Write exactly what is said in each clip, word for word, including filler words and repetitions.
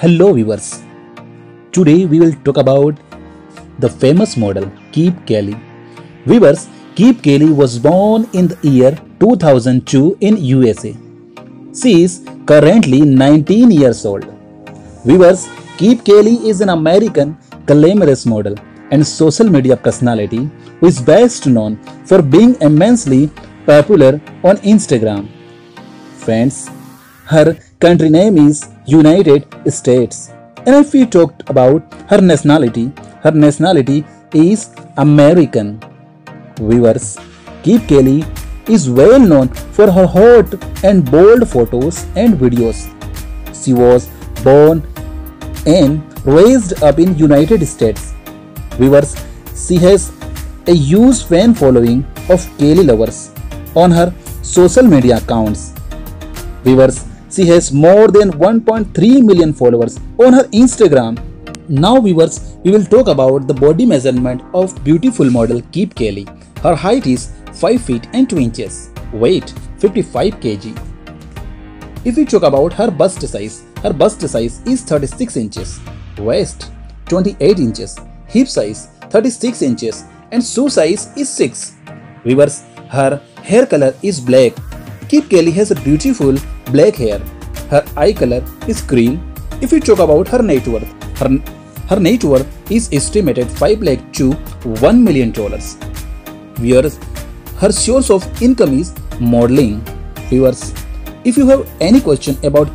Hello viewers, today we will talk about the famous model Keep Kaylee. Viewers, Keep Kaylee was born in the year two thousand two in U S A. She is currently nineteen years old. Viewers, Keep Kaylee is an American glamorous model and social media personality who is best known for being immensely popular on Instagram. Friends, her country name is United States, and if we talked about her nationality, her nationality is American. Viewers, Keep Kaylee is well known for her hot and bold photos and videos. She was born and raised up in United States. Viewers, she has a huge fan following of Kaylee lovers on her social media accounts. Viewers, she has more than one point three million followers on her Instagram. Now viewers, we will talk about the body measurement of beautiful model Keep Kaylee. Her height is five feet and two inches. Weight fifty-five kilograms. If we talk about her bust size, her bust size is thirty-six inches. Waist twenty-eight inches. Hip size thirty-six inches. And shoe size is six. Viewers, her hair color is black. Keep Kaylee has a beautiful black hair. Her eye color is cream. If we talk about her net worth, her, her net worth is estimated five lakh to one million dollars. Viewers, her source of income is modeling. Viewers, if you have any question about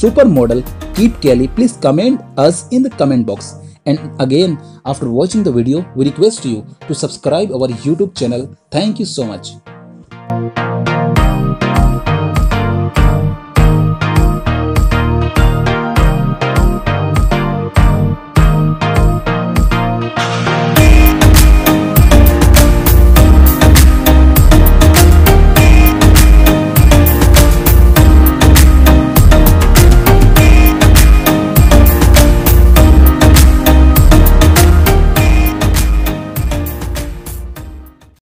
supermodel Keep Kaylee, please comment us in the comment box. And again, after watching the video, we request you to subscribe our YouTube channel. Thank you so much.